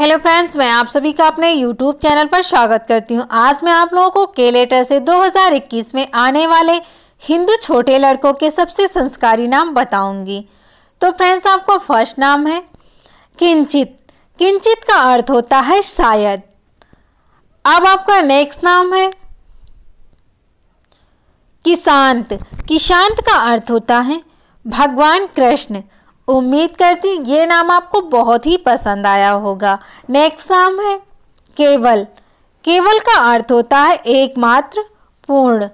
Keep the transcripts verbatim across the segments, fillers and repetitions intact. Hello friends, मैं आप सभी का अपने यूट्यूब चैनल पर स्वागत करती हूं। आज मैं आप लोगों को कैलेंडर से दो हज़ार इक्कीस में आने वाले हिंदू छोटे लड़कों के सबसे संस्कारी नाम बताऊंगी। तो फ्रेंड्स, आपका फर्स्ट नाम है किंचित। किंचित का अर्थ होता है शायद। अब आपका नेक्स्ट नाम है किशांत। किशांत का अर्थ होता है भगवान कृष्ण। उम्मीद करती हूँ ये नाम आपको बहुत ही पसंद आया होगा। नेक्स्ट नाम है केवल। केवल का अर्थ होता है एकमात्र, पूर्ण।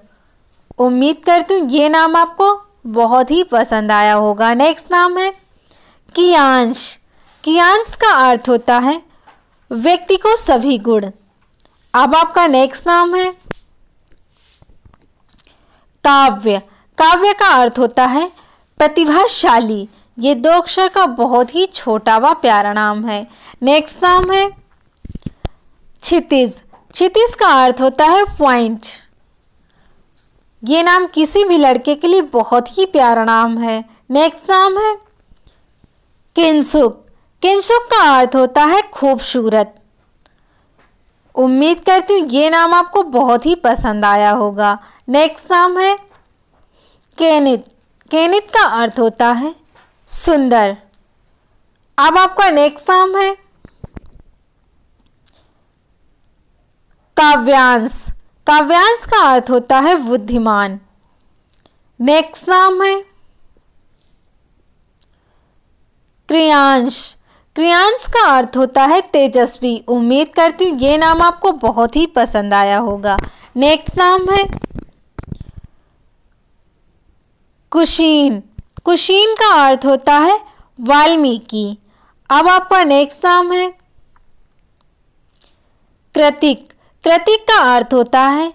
उम्मीद करती हूँ ये नाम आपको बहुत ही पसंद आया होगा। नेक्स्ट नाम है कियांश। कियांश का अर्थ होता है व्यक्ति को सभी गुण। अब आपका नेक्स्ट नाम है काव्य। काव्य का अर्थ होता है प्रतिभाशाली। ये दो अक्षर का बहुत ही छोटा व प्यारा नाम है। नेक्स्ट नाम है क्षितिज। क्षितिज का अर्थ होता है पॉइंट। ये नाम किसी भी लड़के के लिए बहुत ही प्यारा नाम है। नेक्स्ट नाम है किंसुक। किंसुक का अर्थ होता है खूबसूरत। उम्मीद करती हूँ ये नाम आपको बहुत ही पसंद आया होगा। नेक्स्ट नाम है केनित। केनित का अर्थ होता है सुंदर। अब आपका नेक्स्ट नाम है काव्यांश। काव्यांश का अर्थ होता है बुद्धिमान। नेक्स्ट नाम है क्रियांश। क्रियांश का अर्थ होता है तेजस्वी। उम्मीद करती हूँ ये नाम आपको बहुत ही पसंद आया होगा। नेक्स्ट नाम है कुशीन। कुशीन का अर्थ होता है वाल्मीकि। अब आपका नेक्स्ट नाम है कृतिक। कृतिक का अर्थ होता है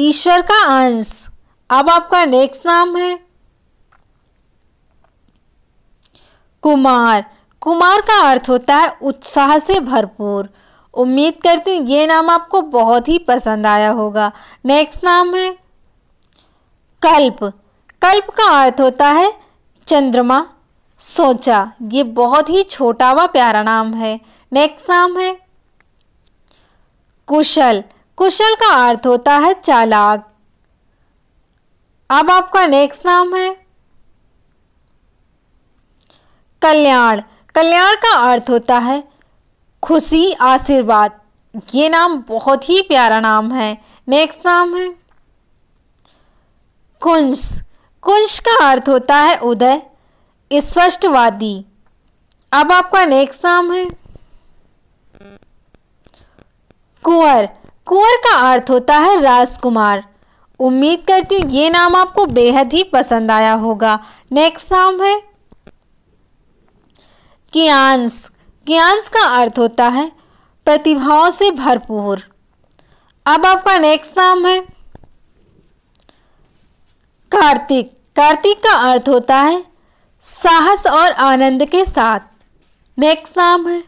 ईश्वर का अंश। अब आपका नेक्स्ट नाम है कुमार। कुमार का अर्थ होता है उत्साह से भरपूर। उम्मीद करती हूँ ये नाम आपको बहुत ही पसंद आया होगा। नेक्स्ट नाम है कल्प। कल्प का अर्थ होता है चंद्रमा, सोचा। ये बहुत ही छोटा व प्यारा नाम है। नेक्स्ट नाम है कुशल। कुशल का अर्थ होता है चालाक। अब आपका नेक्स्ट नाम है कल्याण। कल्याण का अर्थ होता है खुशी, आशीर्वाद। ये नाम बहुत ही प्यारा नाम है। नेक्स्ट नाम है कुंश। कुंश का अर्थ होता है उदय, स्पष्टवादी। अब आपका नेक्स्ट नाम है कुंवर। कुंवर का अर्थ होता है राजकुमार। उम्मीद करती हूँ ये नाम आपको बेहद ही पसंद आया होगा। नेक्स्ट नाम है कियांश। कियांश का अर्थ होता है प्रतिभाओं से भरपूर। अब आपका नेक्स्ट नाम है कार्तिक। कार्तिक का अर्थ होता है साहस और आनंद के साथ। नेक्स्ट नाम है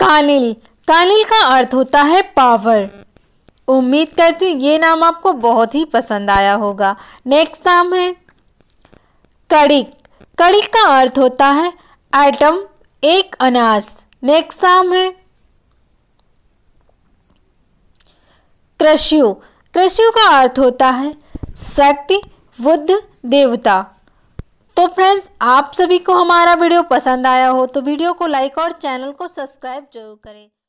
कानिल। कानिल का अर्थ होता है पावर। उम्मीद करती हूँ ये नाम आपको बहुत ही पसंद आया होगा। नेक्स्ट नाम है कड़िक। कड़िक का अर्थ होता है आइटम, एक अनाज। नेक्स्ट नाम है कृष्यु। कृष्ण का अर्थ होता है शक्ति, बुद्ध, देवता। तो फ्रेंड्स, आप सभी को हमारा वीडियो पसंद आया हो तो वीडियो को लाइक और चैनल को सब्सक्राइब जरूर करें।